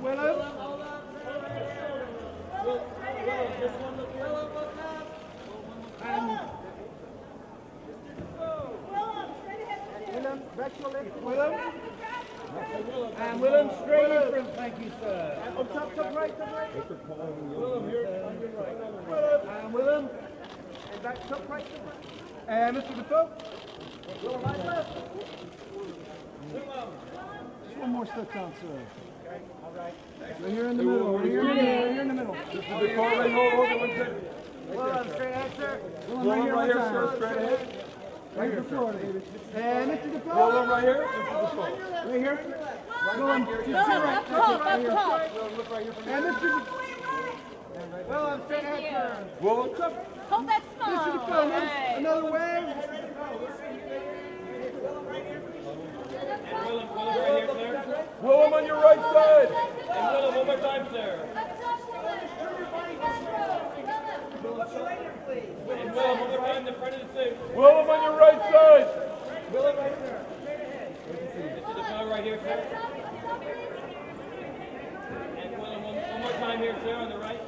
Willem. Willem, back your leg. Willem. And Willem, straight in front. Thank you, sir. And on top, top right. Willem, here on your right. And Willem. And back, top right. And Mr. Dafoe. Willem, right left. Just one more step down, sir. Okay, all right. We're here in the middle. Willem, straight ahead, sir. Willem, right here, sir. Straight ahead. Right here, sir. And Mr. Dafoe. Willem, right here. Right here. Willem, right here. Willem, look right here. And Mr. Dafoe. Willem, straight ahead, sir. Willem, hold that small. Mr. Dafoe, another way. Willem on your right side! And Willem, one more time, sir. And Willem, one more time in front of the stage. Willem on your right side! Willem right here. Mr. Dafoe right here, sir. And Willem, one more time here, sir, on the right.